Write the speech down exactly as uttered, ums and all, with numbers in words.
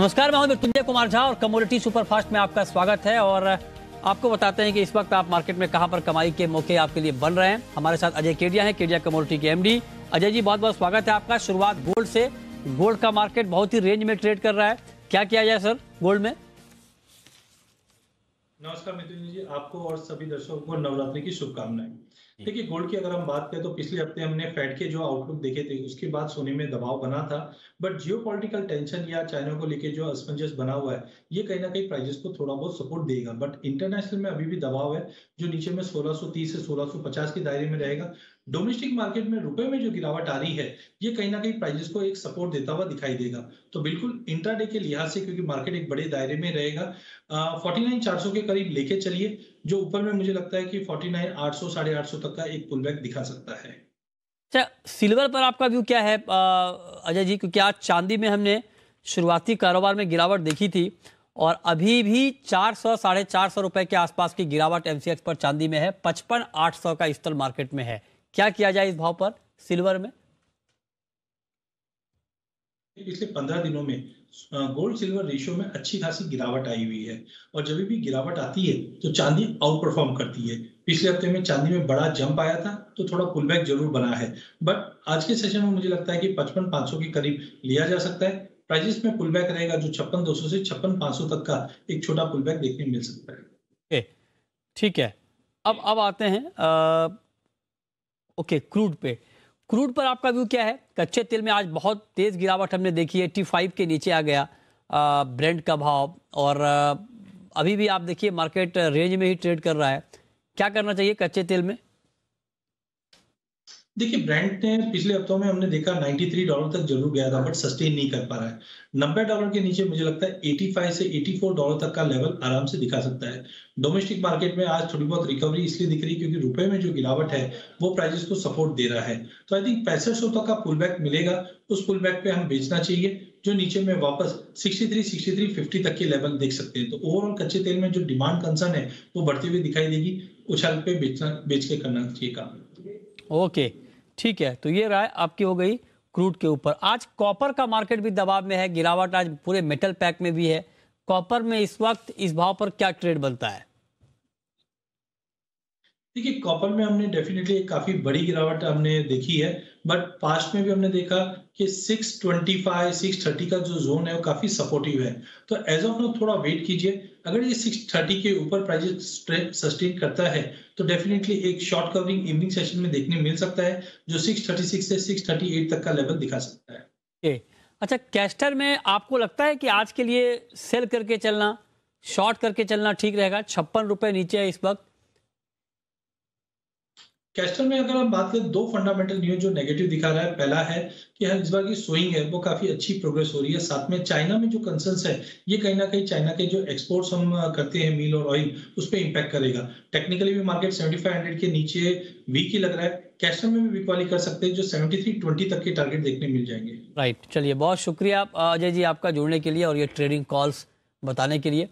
नमस्कार, मैं हूं मृत्युंजय कुमार झा और कमोडिटी सुपरफास्ट में आपका स्वागत है। और आपको बताते हैं कि इस वक्त आप मार्केट में कहां पर कमाई के मौके आपके लिए बन रहे हैं। हमारे साथ अजय केडिया हैं, केडिया कमोडिटी के एमडी। अजय जी, बहुत बहुत स्वागत है आपका। शुरुआत गोल्ड से, गोल्ड का मार्केट बहुत ही रेंज में ट्रेड कर रहा है, क्या किया जाए सर गोल्ड में? नमस्कार मृत्युंजय जी, आपको और सभी दर्शकों को नवरात्रि की शुभकामनाएं। देखिए, गोल्ड की अगर हम बात करें तो पिछले हफ्ते हमने फेड के जो आउटलुक देखे थे उसके बाद सोने में दबाव बना था, बट जियोपॉलिटिकल टेंशन या चाइना को लेके जो असमंजस बना हुआ है ये कहीं ना कहीं प्राइजेस को थोड़ा बहुत सपोर्ट देगा। बट इंटरनेशनल में अभी भी दबाव है जो नीचे में सोलह सौ तीस से सोलह सौ पचास के दायरे में रहेगा। डोमेस्टिक मार्केट में रुपए में जो गिरावट आ रही है ये कहीं ना कहीं प्राइजेस को एक सपोर्ट देता हुआ दिखाई देगा। तो बिल्कुल इंट्राडे के लिहाज से, क्योंकि मार्केट एक बड़े दायरे में रहेगा, उनचास चार सौ के करीब लेके चलिए, जो ऊपर में मुझे लगता है कि उनचास आठ सौ साढ़े आठ सौ तक का एक पुलबैक दिखा सकता है। अच्छा, सिल्वर पर आपका व्यू क्या है अजय जी? क्योंकि आज चांदी में हमने शुरुआती कारोबार में गिरावट देखी थी और अभी भी चार सौ साढ़े चार सौ रुपए के आसपास की गिरावट एमसीएक्स पर चांदी में है। पचपन आठ सौ का स्तर मार्केट में है, क्या किया जाए इस भाव पर सिल्वर में? पिछले पंद्रह दिनों में गोल्ड सिल्वर रेशियो में अच्छी खासी गिरावट आई हुई है और जब भी गिरावट आती है तो चांदी आउट परफॉर्म करती है। पिछले हफ्ते में चांदी में बड़ा जंप आया था तो थोड़ा पुलबैक जरूर बना है, बट आज के सेशन में मुझे लगता है कि पचपन पांच सौ के करीब लिया जा सकता है। प्राइजेस में पुलबैक रहेगा जो छप्पन दो सौ से छप्पन पांच सौ तक का एक छोटा पुलबैक देखने मिल सकता है। ठीक है, अब अब आते हैं ओके okay, क्रूड पे। क्रूड पर आपका व्यू क्या है? कच्चे तेल में आज बहुत तेज गिरावट हमने देखी है, पचासी के नीचे आ गया ब्रेंट का भाव और अभी भी आप देखिए मार्केट रेंज में ही ट्रेड कर रहा है, क्या करना चाहिए कच्चे तेल में? देखिए, ब्रेंट ने पिछले हफ्तों में हमने देखा तिरानवे डॉलर तक जरूर गया था, बट सस्टेन नहीं कर पा रहा है। नब्बे डॉलर के नीचे मुझे लगता है पचासी से चौरासी डॉलर तक का लेवल आराम से दिखा सकता है। डोमेस्टिक मार्केट में आज थोड़ी बहुत रिकवरी इसलिए दिख रही है क्योंकि रुपए में जो गिरावट है वो प्राइजेस को सपोर्ट दे रहा है। तो आई थिंक पैंसठ सौ तक का पुलबैक मिलेगा, उस पुलबैक पे हम बेचना चाहिए जो नीचे में वापस तिरसठ तिरसठ पचास तक के लेवल देख सकते हैं। तो ओवरऑल कच्चे तेल में जो डिमांड कंसर्न है वो बढ़ती हुई दिखाई देगी, उछाल पे बेचना बेच के करना चाहिए काम। ओके, ठीक है, तो ये राय आपकी हो गई क्रूड के ऊपर। आज कॉपर का मार्केट भी दबाव में है, गिरावट आज पूरे मेटल पैक में भी है। कॉपर में इस वक्त इस भाव पर क्या ट्रेड बनता है? देखिए, कॉपर में हमने डेफिनेटली काफी बड़ी गिरावट हमने देखी है, बट पास्ट में भी हमने देखा कि छह पच्चीस छह तीस का जो जोन है वो काफी सपोर्टिव है। तो एज ऑफ नाउ थोड़ा वेट कीजिए, अगर ये छह तीस के ऊपर प्राइस सस्टेन करता है तो डेफिनेटली एक शॉर्ट कवरिंग इवनिंग सेशन में देखने मिल सकता है जो छह छत्तीस से छह अड़तीस तक का लेवल दिखा सकता है। ए, अच्छा, कैस्टर में आपको लगता है कि आज के लिए सेल करके चलना, शॉर्ट करके चलना ठीक रहेगा? छप्पन रुपए नीचे है इस वक्त। कैस्टर में अगर हम बात करें, दो फंडामेंटल न्यूज जो नेगेटिव दिखा रहा है, पहला है कि इस बार की स्विंग है वो काफी अच्छी प्रोग्रेस हो रही है, साथ में चाइना में जो कंसर्न्स है ये कहीं ना कहीं चाइना के जो एक्सपोर्ट्स हम करते हैं मिल और ऑयल उस पर इम्पैक्ट करेगा। टेक्निकली भी मार्केट पचहत्तर सौ के नीचे वीक ही लग रहा है, कैस्टर में भी वीकवाली कर सकते हैं जो तिहत्तर बीस तक के टारगेट देखने मिल जाएंगे। राइट, चलिए, बहुत शुक्रिया अजय जी आपका जुड़ने के लिए और ये ट्रेडिंग कॉल्स बताने के लिए।